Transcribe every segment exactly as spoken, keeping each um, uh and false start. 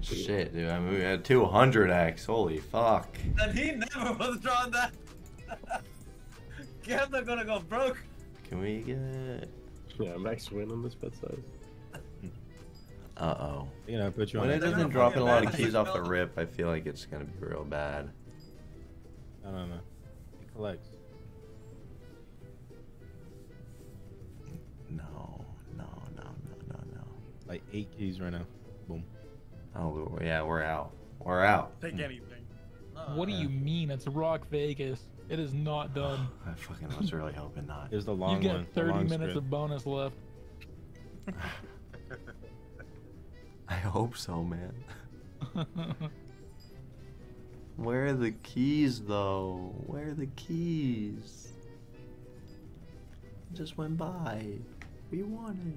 mean, shit, dude. I mean, we had two hundred X. Holy fuck. And he never was drawing that. Gamdom gonna go broke. Can we get... Yeah, max win on this bet size. Uh-oh. You know, put you on. When it doesn't drop in a lot of keys off the rip, I feel like it's gonna be real bad. I don't know. It collects. No, no, no, no, no, no. Like eight keys right now. Boom. Oh, yeah, we're out. We're out. Take anything. Uh, what do you mean? It's Rock Vegas. It is not done. I fucking was really hoping not. It was the long one. You get one, thirty minutes script. Of bonus left. I hope so, man. Where are the keys, though? Where are the keys? It just went by. We wanted.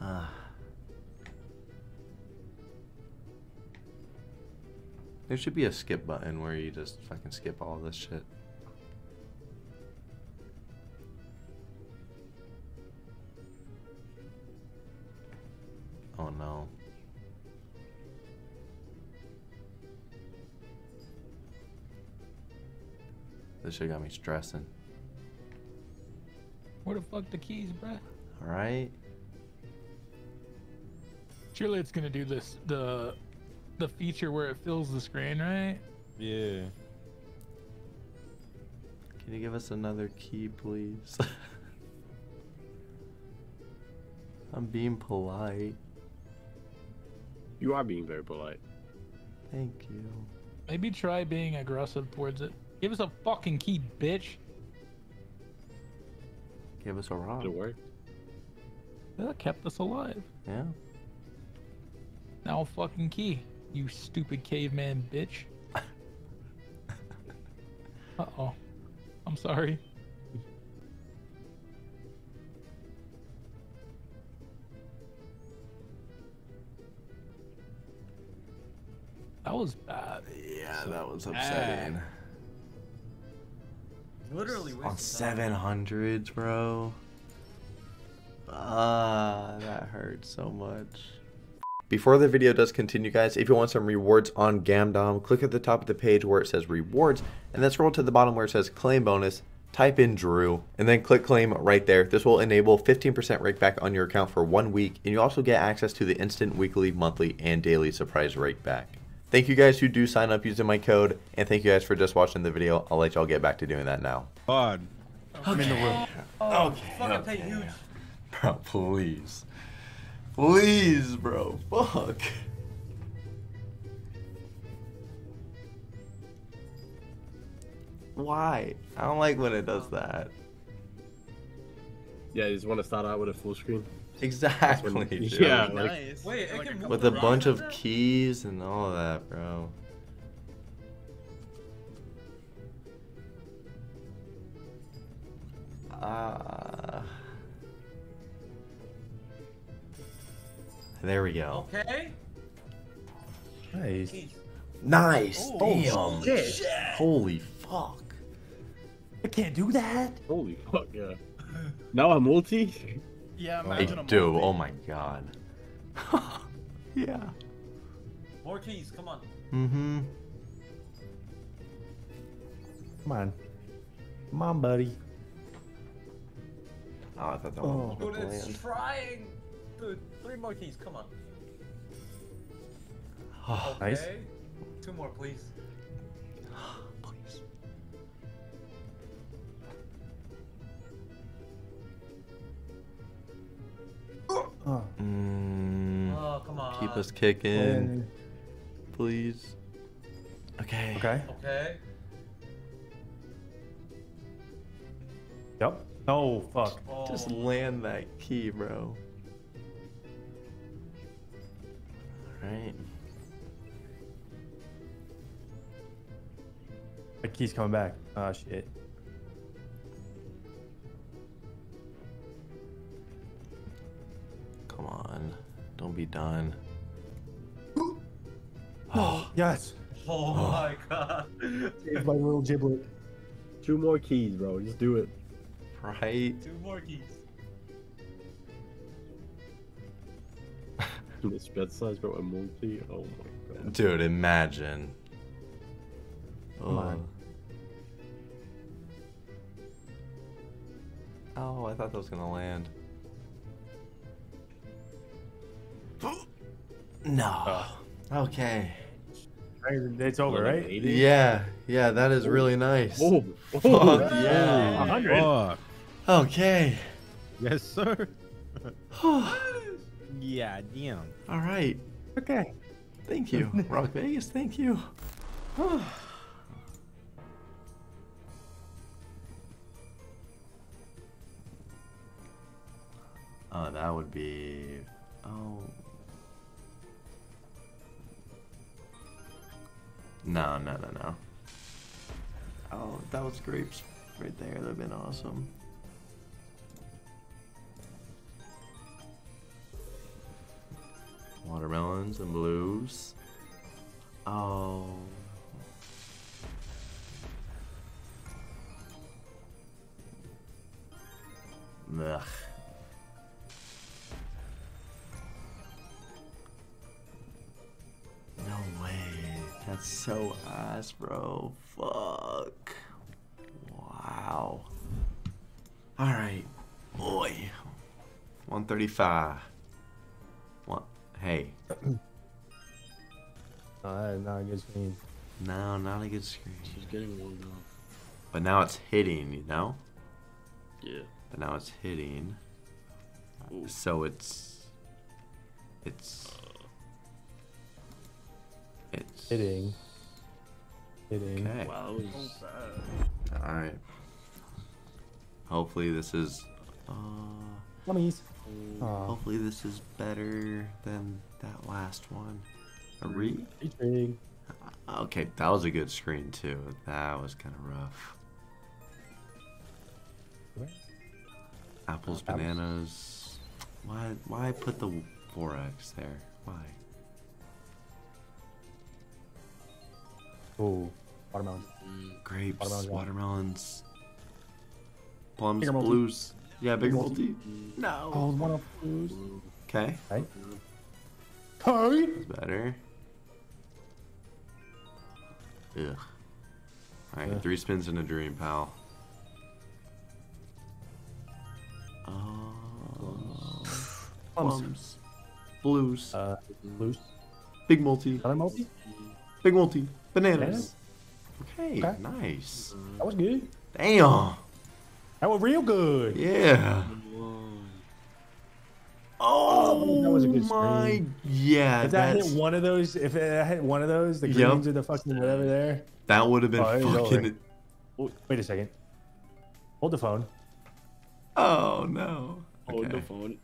Ah. Uh. There should be a skip button where you just fucking skip all this shit. Oh no. This shit got me stressing. Where the fuck the keys, bruh? Alright. Surely it's gonna do this, the... the feature where it fills the screen, right? Yeah. Can you give us another key, please? I'm being polite. You are being very polite. Thank you. Maybe try being aggressive towards it. Give us a fucking key, bitch. Give us a rock. Did it work? That kept us alive. Yeah. Now fucking key. You stupid caveman bitch. Uh-oh. I'm sorry. That was bad. Yeah, that was upsetting. Bad. Literally on seven hundreds, bro. Ah, that hurt so much. Before the video does continue, guys, if you want some rewards on Gamdom, click at the top of the page where it says rewards, and then scroll to the bottom where it says claim bonus, type in Drew, and then click claim right there. This will enable fifteen percent rakeback on your account for one week, and you also get access to the instant weekly, monthly, and daily surprise rakeback. Thank you guys who do sign up using my code, and thank you guys for just watching the video. I'll let y'all get back to doing that now. God, okay. I'm in the room. Oh, okay, fucking okay. Pay huge. Bro, please. Please, bro. Fuck. Why? I don't like when it does that. Yeah, you just want to start out with a full screen. Exactly. Dude. Yeah. Like, nice. Wait, it can with a bunch of keys and all that, bro. Ah. Uh... There we go. Okay. Nice. Nice. Ooh, damn. Shit. Shit. Holy fuck. I can't do that. Holy fuck, yeah. Now I'm multi? Yeah, imagine I do. Multi. Oh my god. Yeah. More keys, come on. Mm-hmm. Come on. Come on, buddy. Oh, I thought that one was good. Dude, it's trying. Dude, three more keys, come on. Oh, okay. Nice. Two more, please. Please. Oh. Mm. Oh, come on. Keep us kicking. Oh. Please. Okay. Okay. Okay. Yep. No, fuck. Oh. Just land that key, bro. Right. The key's coming back. Oh shit. Come on. Don't be done. Oh yes. Oh my god. Save my little giblet. Two more keys, bro. Just do it. Right. Two more keys. This bed size, but a multi. Oh my god. Dude, imagine. Come on. Oh, I thought that was gonna land. No. Oh. Okay. It's over, right? Yeah, yeah, that is really nice. Oh, oh. Fuck yeah. one hundred. Oh. Okay. Yes, sir. Yeah, damn. All right. Okay. Thank you, Rock Vegas. Thank you. Oh, that would be. Oh. No, no, no, no. Oh, that was grapes right there. That'd been awesome. Watermelons and blues. Oh. Ugh. No way. That's so ass, bro. Fuck. Wow. All right. Boy. one thirty-five. What? Hey. Uh, not a good screen. No, not a good screen. She's getting warmed up. But now it's hitting, you know? Yeah. But now it's hitting. Ooh. So it's... It's... It's... Hitting. Hitting. Okay. Wow, that was so bad. Alright. Hopefully this is... Uh... Mummies. Oh. Hopefully this is better than that last one. A re? Okay, that was a good screen too. That was kind of rough. What? Apples, uh, bananas. Apples. Why? Why put the four X there? Why? Oh, watermelons. Grapes, watermelons, watermelons. Plums, blues. Yeah, big multi. No. Oh, one of those. Okay. Hey. Hey. That's better. Ugh. Alright, yeah. Three spins in a dream, pal. Oh. Plums. Plums. Blues. Uh, blues. Big multi. Another multi? Big multi. Bananas. Bananas. Okay, okay, nice. That was good. Damn. That was real good. Yeah. Oh, that was a good my. Screen. Yeah. If that that's... hit one of those, if I hit one of those, the greens yep. or the fucking whatever there. That would have been oh, fucking. Wait a second. Hold the phone. Oh no. Okay. Hold the phone.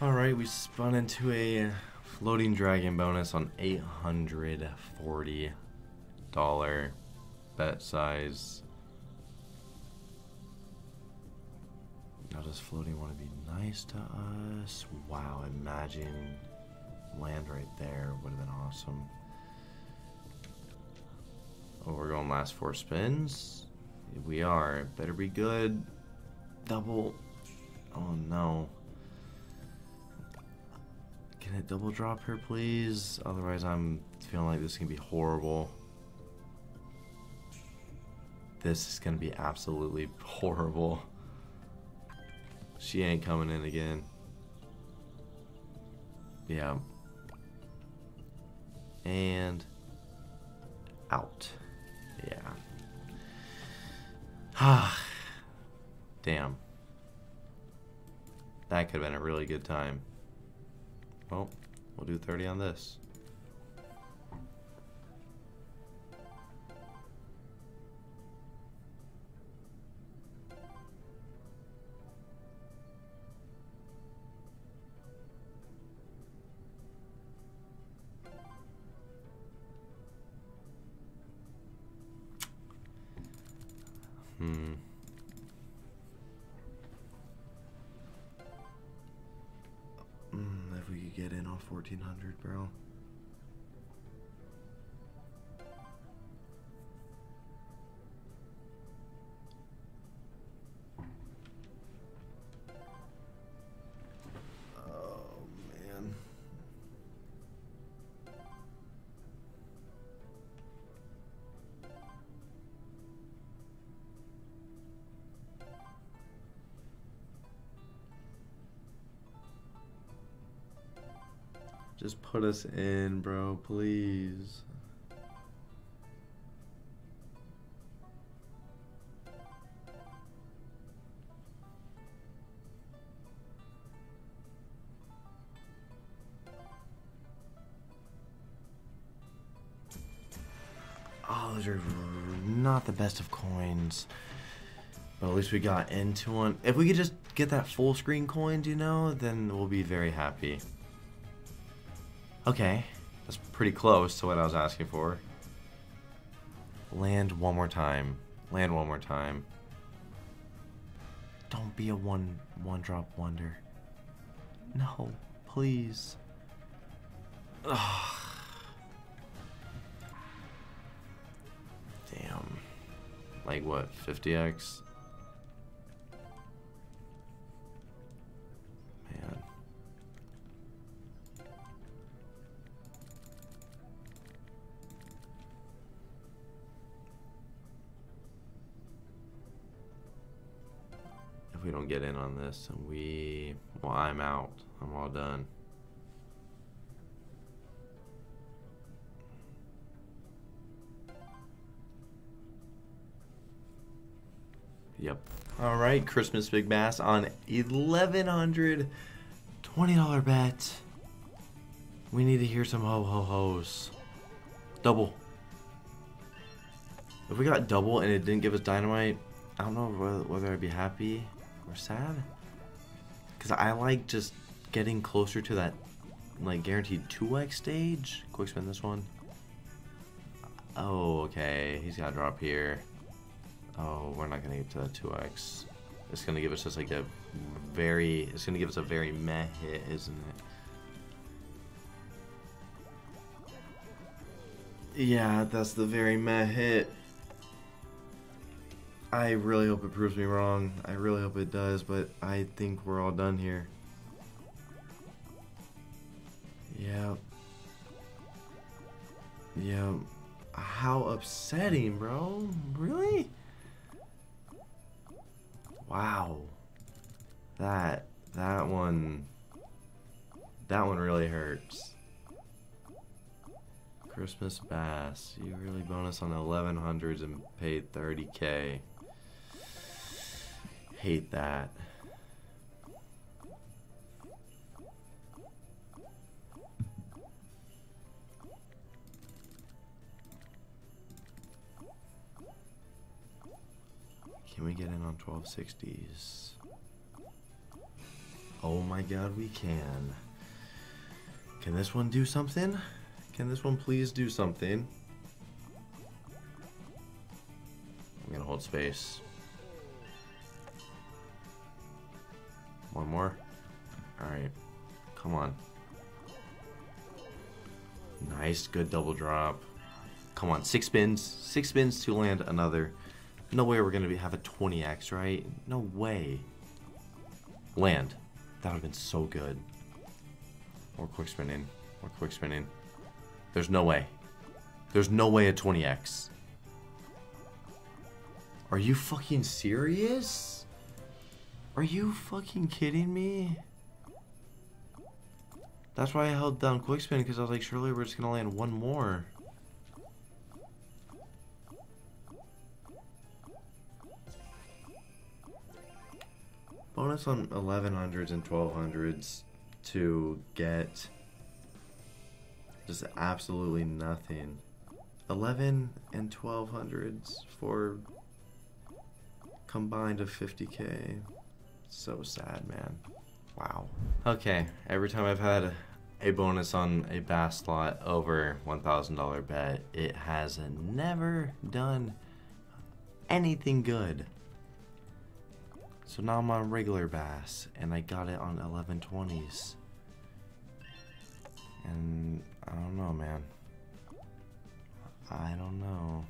All right, we spun into a floating dragon bonus on eight hundred forty dollar bet size. Now does floating want to be nice to us? Wow, imagine land right there would have been awesome. Oh, we're going last four spins? We are. It better be good. Double. Oh no. Can it double drop her, please? Otherwise I'm feeling like this is going to be horrible. This is going to be absolutely horrible. She ain't coming in again. Yeah. And out. Yeah. Damn. That could have been a really good time. Well, we'll do thirty on this. Hmm. Mm, if we could get in off fourteen hundred, bro. Oh, man. Just put us in, bro, please. Oh, those are not the best of coins. But at least we got into one. If we could just get that full screen coin, you know, then we'll be very happy. Okay, that's pretty close to what I was asking for. Land one more time. Land one more time. Don't be a one one drop wonder. No, please. Ugh. Damn. Like what, fifty X? If we don't get in on this, and we, well, I'm out. I'm all done. Yep. All right, Christmas Big Bass on eleven hundred, twenty dollar bet. We need to hear some ho ho ho's. Double. If we got double and it didn't give us dynamite, I don't know whether I'd be happy or sad, because I like just getting closer to that, like, guaranteed two X stage. Quick spin this one. Oh, okay, he's got a drop here. Oh, we're not gonna get to that two X. It's gonna give us just like a very, it's gonna give us a very meh hit, isn't it? Yeah, that's the very meh hit. I really hope it proves me wrong. I really hope it does, but I think we're all done here. Yep. Yep. How upsetting, bro. Really? Wow. That, that one, that one really hurts. Christmas Bass, you really bonus on eleven hundreds and paid thirty K. Hate that. Can we get in on twelve sixties? Oh my god, we can. Can this one do something? Can this one please do something? I'm gonna hold space. One more. Alright. Come on. Nice. Good double drop. Come on. Six spins. Six spins to land another. No way we're going to be, have a twenty X, right? No way. Land. That would have been so good. Or quick spin in. Or quick spin in. There's no way. There's no way a twenty X. Are you fucking serious? Are you fucking kidding me? That's why I held down quick spin, because I was like, surely we're just gonna land one more. Bonus on eleven hundreds and twelve hundreds to get just absolutely nothing. eleven and twelve hundreds for combined of fifty K. So sad, man. Wow. Okay, every time I've had a bonus on a bass slot over one thousand dollar bet, it has never done anything good. So now I'm on regular bass, and I got it on eleven twenties. And I don't know, man. I don't know.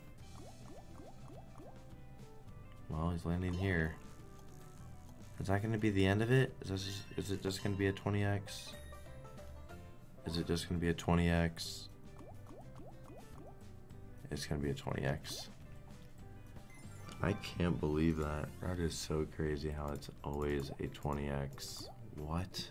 Well, he's landing here. Is that going to be the end of it? Is, this just, is it just going to be a twenty X? Is it just going to be a twenty X? It's going to be a twenty X. I can't believe that. That is so crazy how it's always a twenty X. What?